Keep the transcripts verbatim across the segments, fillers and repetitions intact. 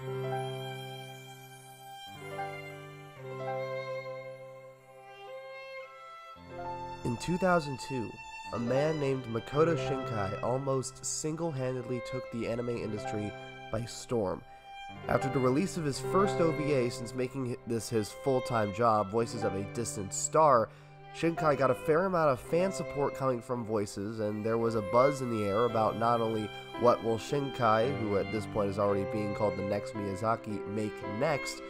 In two thousand two, a man named Makoto Shinkai almost single-handedly took the anime industry by storm. After the release of his first O V A since making this his full-time job, Voices of a Distant Star, Shinkai got a fair amount of fan support coming from Voices, and there was a buzz in the air about not only what will Shinkai, who at this point is already being called the next Miyazaki, make next,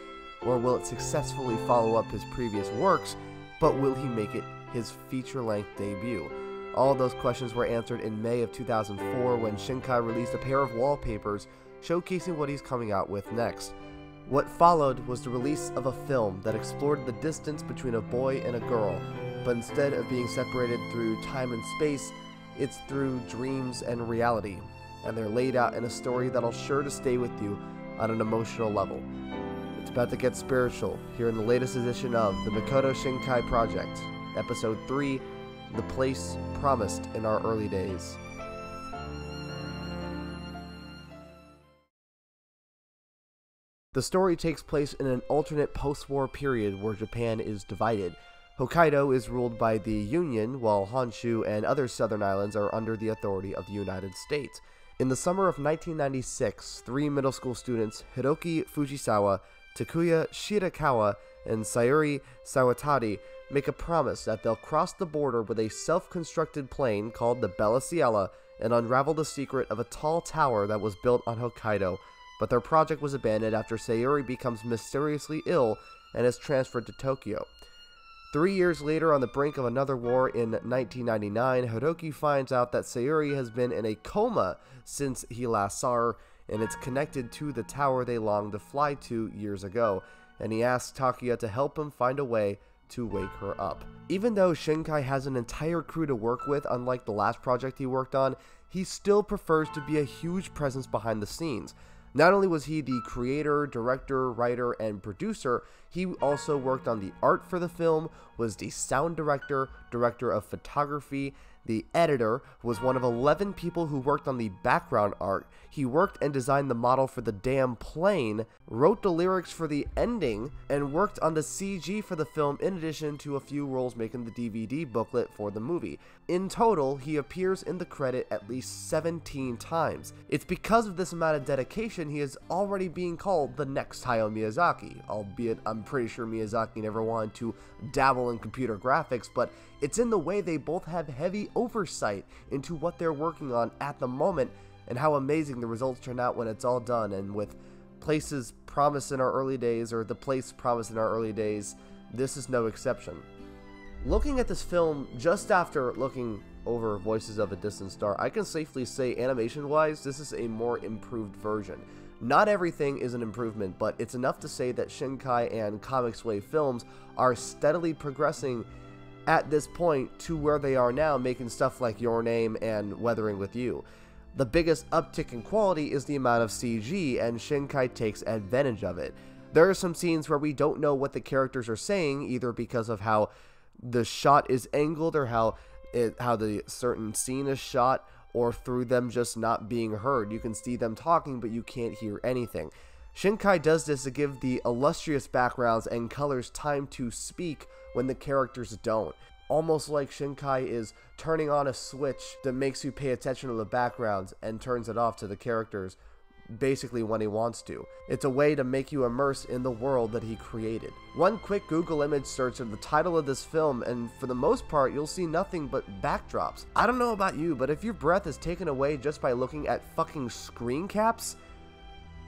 or will it successfully follow up his previous works, but will he make it his feature-length debut? All those questions were answered in May of two thousand four when Shinkai released a pair of wallpapers showcasing what he's coming out with next. What followed was the release of a film that explored the distance between a boy and a girl, but instead of being separated through time and space, it's through dreams and reality, and they're laid out in a story that'll sure to stay with you on an emotional level. It's about to get spiritual here in the latest edition of The Makoto Shinkai Project, Episode three, The Place Promised in Our Early Days. The story takes place in an alternate post-war period where Japan is divided. Hokkaido is ruled by the Union, while Honshu and other southern islands are under the authority of the United States. In the summer of nineteen ninety-six, three middle school students, Hiroki Fujisawa, Takuya Shirakawa, and Sayuri Sawatari, make a promise that they'll cross the border with a self-constructed plane called the Bella Ciela and unravel the secret of a tall tower that was built on Hokkaido, but their project was abandoned after Sayuri becomes mysteriously ill and is transferred to Tokyo. Three years later, on the brink of another war in nineteen ninety-nine, Hiroki finds out that Sayuri has been in a coma since he last saw her, and it's connected to the tower they longed to fly to years ago, and he asks Takuya to help him find a way to wake her up. Even though Shinkai has an entire crew to work with, unlike the last project he worked on, he still prefers to be a huge presence behind the scenes. Not only was he the creator, director, writer, and producer, he also worked on the art for the film, was the sound director, director of photography, the editor, was one of eleven people who worked on the background art, he worked and designed the model for the damn plane, wrote the lyrics for the ending, and worked on the C G for the film in addition to a few roles making the D V D booklet for the movie. In total, he appears in the credit at least seventeen times. It's because of this amount of dedication he is already being called the next Hayao Miyazaki, albeit I'm pretty sure Miyazaki never wanted to dabble in computer graphics, but it's in the way they both have heavy oversight into what they're working on at the moment and how amazing the results turn out when it's all done. And with Places Promised in Our Early Days, or The Place Promised in Our Early Days, this is no exception. Looking at this film just after looking over Voices of a Distant Star, I can safely say animation-wise this is a more improved version. Not everything is an improvement, but it's enough to say that Shinkai and Comics Wave Films are steadily progressing at this point to where they are now, making stuff like Your Name and Weathering With You. The biggest uptick in quality is the amount of C G, and Shinkai takes advantage of it. There are some scenes where we don't know what the characters are saying, either because of how the shot is angled or how it, how the certain scene is shot, or through them just not being heard. You can see them talking, but you can't hear anything. Shinkai does this to give the illustrious backgrounds and colors time to speak when the characters don't. Almost like Shinkai is turning on a switch that makes you pay attention to the backgrounds and turns it off to the characters basically when he wants to. It's a way to make you immerse in the world that he created. One quick Google image search of the title of this film, and for the most part you'll see nothing but backdrops. I don't know about you, but if your breath is taken away just by looking at fucking screen caps,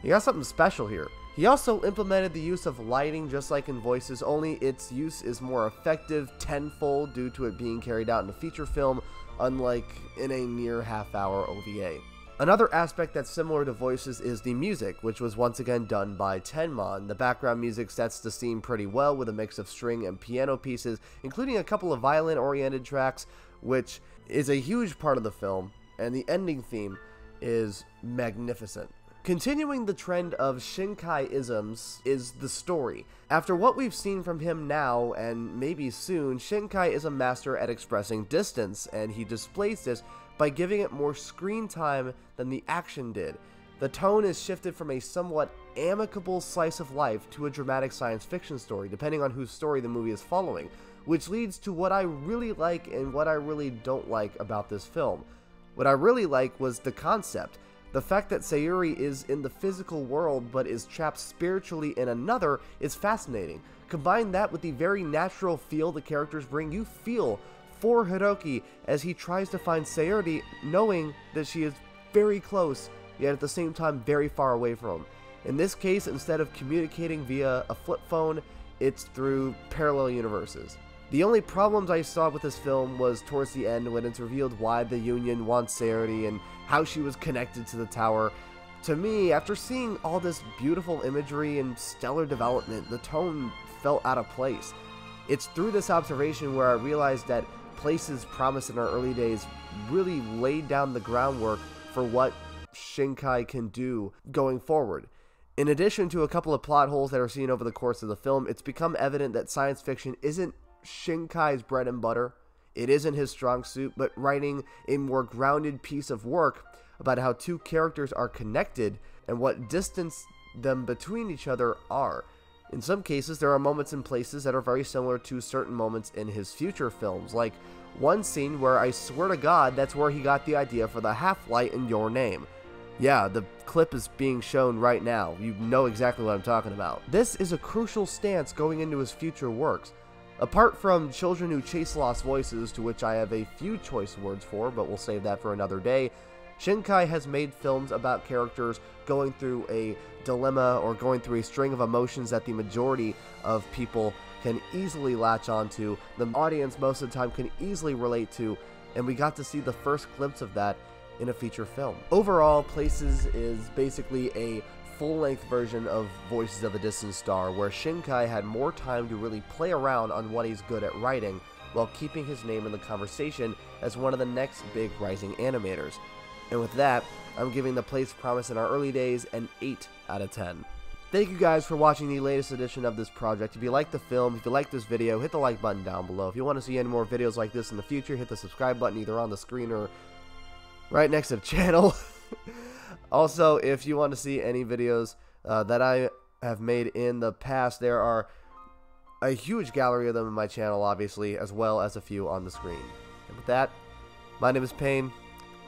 you got something special here. He also implemented the use of lighting just like in Voices, only its use is more effective tenfold due to it being carried out in a feature film, unlike in a near half-hour O V A. Another aspect that's similar to Voices is the music, which was once again done by Tenmon. The background music sets the scene pretty well with a mix of string and piano pieces, including a couple of violin-oriented tracks, which is a huge part of the film, and the ending theme is magnificent. Continuing the trend of Shinkai-isms is the story. After what we've seen from him now, and maybe soon, Shinkai is a master at expressing distance, and he displays this by giving it more screen time than the action did. The tone is shifted from a somewhat amicable slice of life to a dramatic science fiction story, depending on whose story the movie is following, which leads to what I really like and what I really don't like about this film. What I really like was the concept. The fact that Sayuri is in the physical world but is trapped spiritually in another is fascinating. Combine that with the very natural feel the characters bring, you feel for Hiroki as he tries to find Sayuri, knowing that she is very close, yet at the same time very far away from him. In this case, instead of communicating via a flip phone, it's through parallel universes. The only problems I saw with this film was towards the end when it's revealed why the Union wants Sayuri and how she was connected to the tower. To me, after seeing all this beautiful imagery and stellar development, the tone felt out of place. It's through this observation where I realized that The Place Promised in Our Early Days really laid down the groundwork for what Shinkai can do going forward. In addition to a couple of plot holes that are seen over the course of the film, it's become evident that science fiction isn't Shinkai's bread and butter. It isn't his strong suit, but writing a more grounded piece of work about how two characters are connected and what distance them between each other are. In some cases, there are moments and places that are very similar to certain moments in his future films, like one scene where I swear to God that's where he got the idea for the half-light in Your Name. Yeah, the clip is being shown right now. You know exactly what I'm talking about. This is a crucial stance going into his future works. Apart from Children Who Chase Lost Voices, to which I have a few choice words for, but we'll save that for another day, Shinkai has made films about characters going through a dilemma or going through a string of emotions that the majority of people can easily latch onto. The audience most of the time can easily relate to, and we got to see the first glimpse of that in a feature film. Overall, Places is basically a full-length version of Voices of a Distant Star, where Shinkai had more time to really play around on what he's good at writing, while keeping his name in the conversation as one of the next big rising animators. And with that, I'm giving The Place Promised in Our Early Days an eight out of ten. Thank you guys for watching the latest edition of this project. If you like the film, if you like this video, hit the like button down below. If you want to see any more videos like this in the future, hit the subscribe button either on the screen or right next to the channel. Also, if you want to see any videos uh, that I have made in the past, there are a huge gallery of them in my channel, obviously, as well as a few on the screen. And with that, my name is Payne.